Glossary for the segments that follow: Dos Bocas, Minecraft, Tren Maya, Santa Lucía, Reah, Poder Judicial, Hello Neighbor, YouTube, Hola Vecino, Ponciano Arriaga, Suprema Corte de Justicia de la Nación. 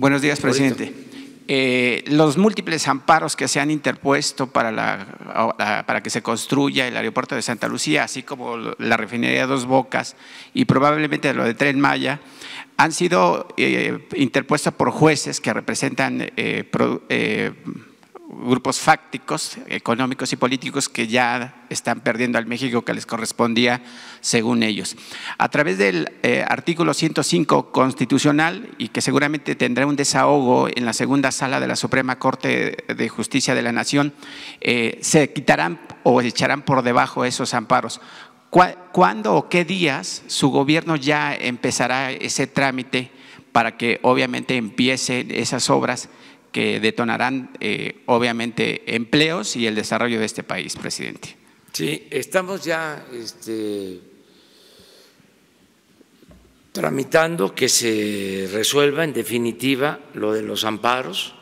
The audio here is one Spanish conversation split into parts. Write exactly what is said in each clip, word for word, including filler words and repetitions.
Buenos días, presidente. Eh, los múltiples amparos que se han interpuesto para, la, para que se construya el aeropuerto de Santa Lucía, así como la refinería de Dos Bocas y probablemente lo de Tren Maya, han sido eh, interpuestos por jueces que representan eh, pro, eh, grupos fácticos, económicos y políticos que ya están perdiendo al México que les correspondía según ellos. A través del eh, artículo ciento cinco constitucional y que seguramente tendrá un desahogo en la segunda sala de la Suprema Corte de Justicia de la Nación, eh, se quitarán o echarán por debajo esos amparos. ¿Cuándo o qué días su gobierno ya empezará ese trámite para que obviamente empiecen esas obras que detonarán eh, obviamente empleos y el desarrollo de este país, presidente? Sí, estamos ya este, tramitando que se resuelva en definitiva lo de los amparos,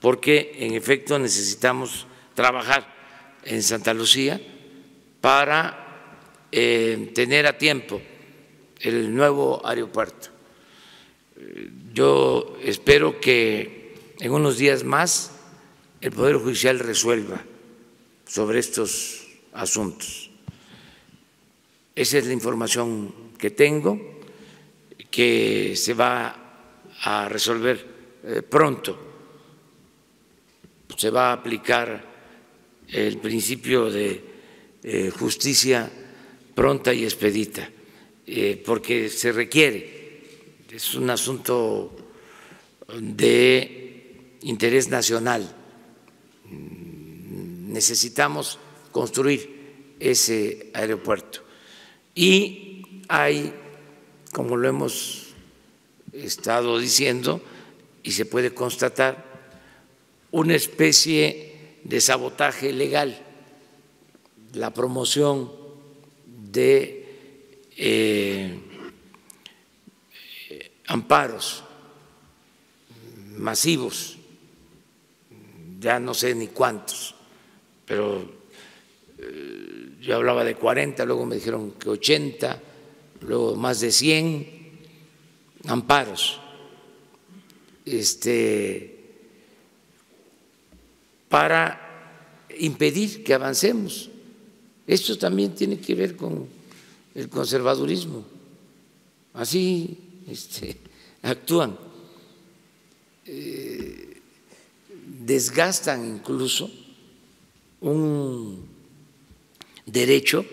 porque en efecto necesitamos trabajar en Santa Lucía para eh, tener a tiempo el nuevo aeropuerto. Yo espero que en unos días más el Poder Judicial resuelva sobre estos asuntos. Esa es la información que tengo, que se va a resolver pronto. Se va a aplicar el principio de justicia pronta y expedita, porque se requiere, es un asunto de interés nacional. Necesitamos construir ese aeropuerto y hay, como lo hemos estado diciendo y se puede constatar, una especie de sabotaje legal, la promoción de eh, amparos masivos. Ya no sé ni cuántos, pero yo hablaba de cuarenta, luego me dijeron que ochenta, luego más de cien amparos este, para impedir que avancemos. Esto también tiene que ver con el conservadurismo, así este, actúan. Eh, desgastan incluso un derecho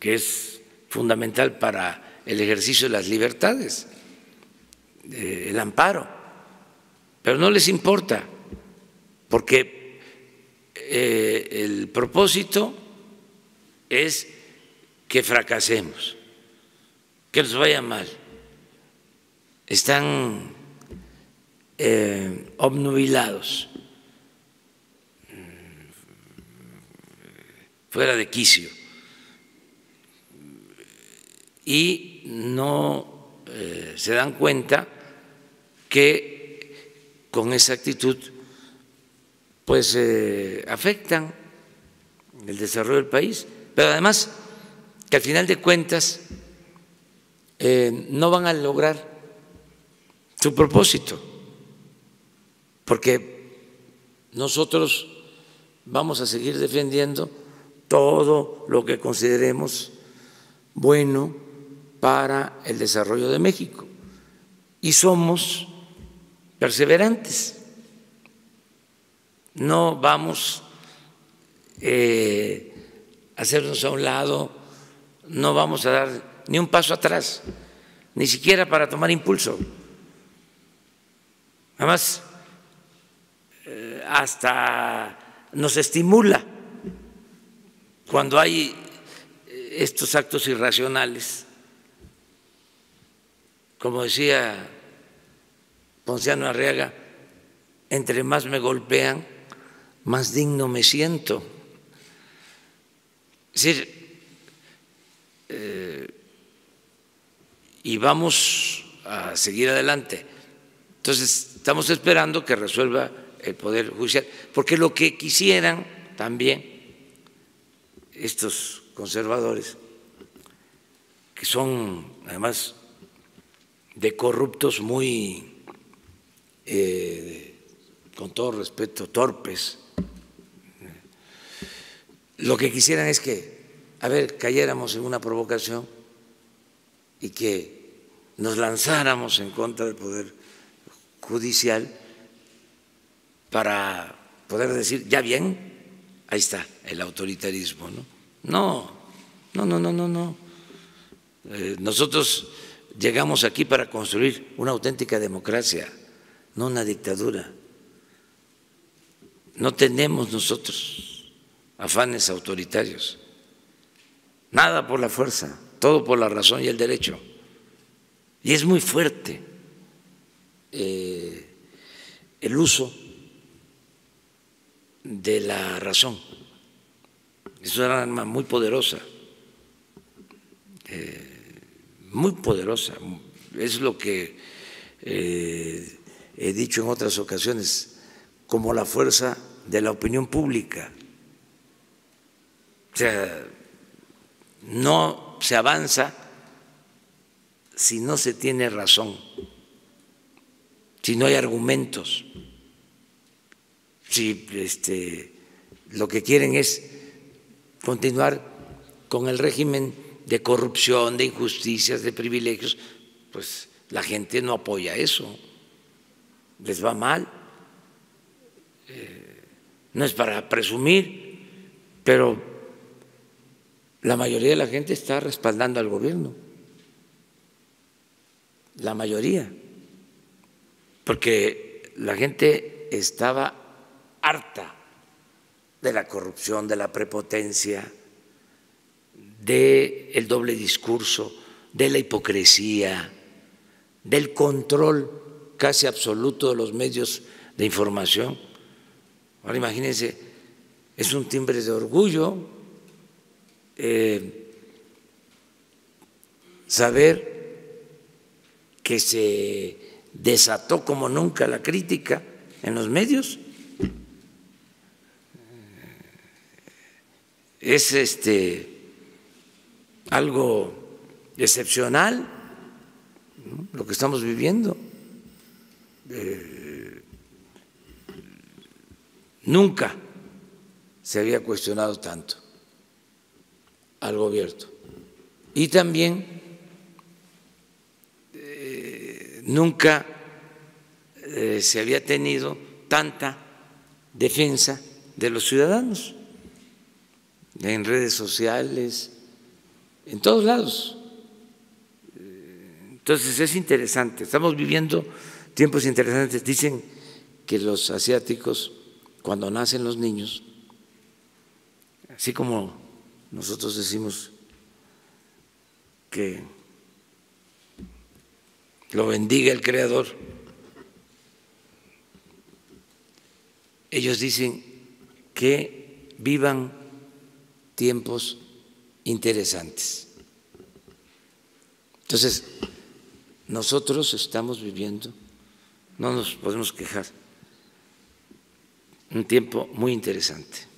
que es fundamental para el ejercicio de las libertades, el amparo, pero no les importa, porque el propósito es que fracasemos, que nos vaya mal. Están Eh, obnubilados, fuera de quicio, y no eh, se dan cuenta que con esa actitud pues eh, afectan el desarrollo del país, pero además que al final de cuentas eh, no van a lograr su propósito. Porque nosotros vamos a seguir defendiendo todo lo que consideremos bueno para el desarrollo de México y somos perseverantes, no vamos eh, a hacernos a un lado, no vamos a dar ni un paso atrás, ni siquiera para tomar impulso. Además, hasta nos estimula cuando hay estos actos irracionales, como decía Ponciano Arriaga, entre más me golpean, más digno me siento. Es decir, eh, y vamos a seguir adelante. Entonces, estamos esperando que resuelva el Poder Judicial, porque lo que quisieran también estos conservadores, que son además de corruptos muy, eh, con todo respeto, torpes. Lo que quisieran es que, a ver, cayéramos en una provocación y que nos lanzáramos en contra del Poder Judicial para poder decir, ya bien, ahí está el autoritarismo, ¿no? No, no, no, no, no, no. Eh, nosotros llegamos aquí para construir una auténtica democracia, no una dictadura. No tenemos nosotros afanes autoritarios, nada por la fuerza, todo por la razón y el derecho. Y es muy fuerte eh, el uso de la razón. Es una arma muy poderosa, eh, muy poderosa. Es lo que eh, he dicho en otras ocasiones, como la fuerza de la opinión pública. O sea, no se avanza si no se tiene razón, si no hay argumentos, si este, lo que quieren es continuar con el régimen de corrupción, de injusticias, de privilegios, pues la gente no apoya eso, les va mal. Eh, no es para presumir, pero la mayoría de la gente está respaldando al gobierno. La mayoría, porque la gente estaba harta de la corrupción, de la prepotencia, del doble discurso, de la hipocresía, del control casi absoluto de los medios de información. Ahora imagínense, es un timbre de orgullo eh, saber que se desató como nunca la crítica en los medios. Es este algo excepcional, ¿no?, lo que estamos viviendo. Eh, nunca se había cuestionado tanto al gobierno y también nunca eh, se había tenido tanta defensa de los ciudadanos, en redes sociales, en todos lados. Entonces es interesante, estamos viviendo tiempos interesantes. Dicen que los asiáticos, cuando nacen los niños, así como nosotros decimos que lo bendiga el Creador, ellos dicen que vivan tiempos interesantes. Entonces, nosotros estamos viviendo, no nos podemos quejar, un tiempo muy interesante.